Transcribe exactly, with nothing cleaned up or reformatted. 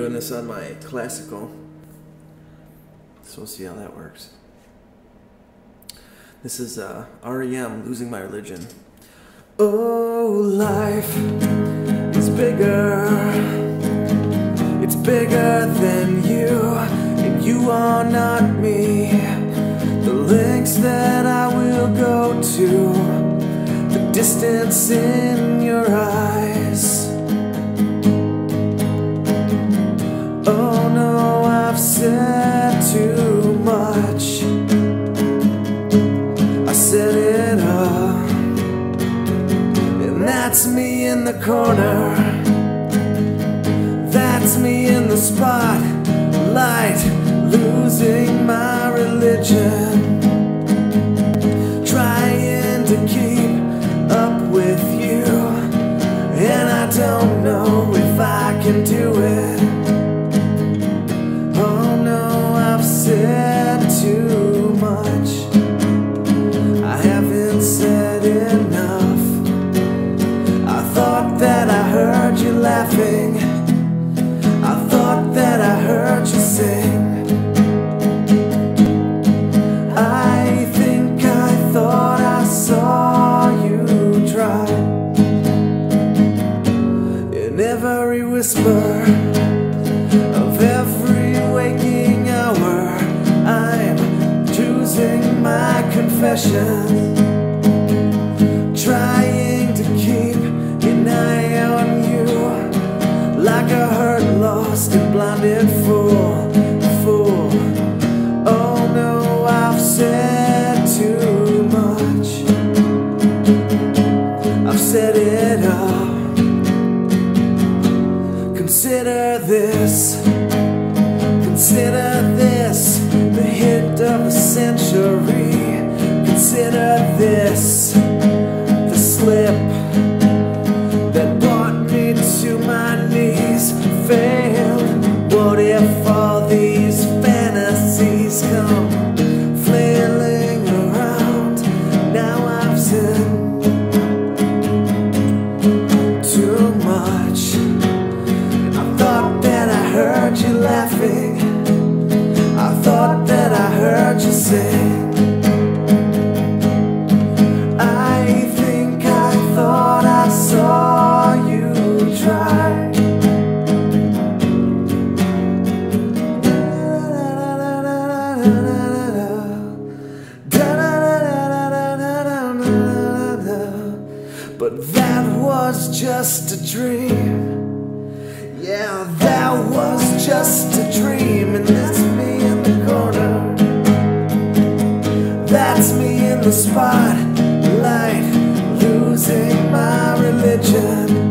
doing this on my classical, so we'll see how that works. This is uh, R E M, Losing My Religion. Oh, life is bigger. It's bigger than you, and you are not me. The lengths that I will go to, the distance in your eyes. Oh no, I've said too much. I set it up, and that's me in the corner. That's me in the spotlight, losing my religion, trying to keep up with you, and I don't know if I can do it. Oh no, I've said too much. I haven't said enough. I thought that I heard you laughing. Every whisper of every waking hour, I'm choosing my confession, trying to keep an eye on you, like a hurt, lost, and blinded fool, fool. Oh no, I've said too much. I've said it all. Consider this, consider this, the hit of the century. Consider this, the slip that brought me to my knees. Failed. What if all these fantasies come flailing around? Now I've said too much. You laughing, I thought that I heard you sing. I think I thought I saw you try. But that was just a dream. Yeah, that was just a dream, and that's me in the corner. That's me in the spotlight, losing my religion.